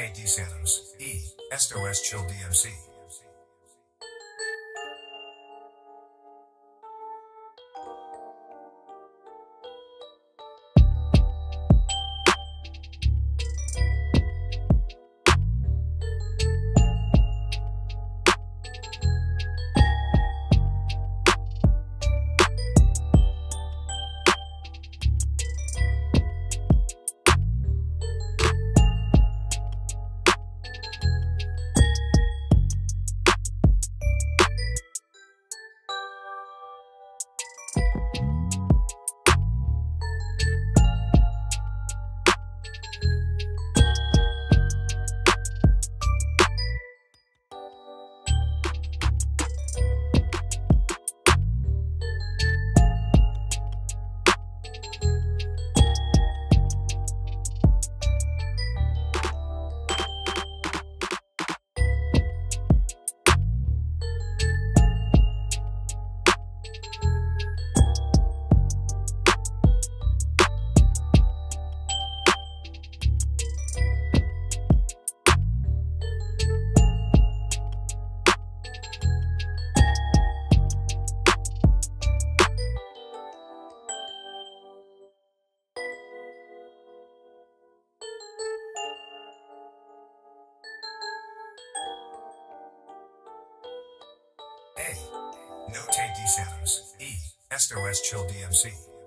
Te de Santos, e, esto es ChillDMC. Note de Santos, e, esto es ChillDMC.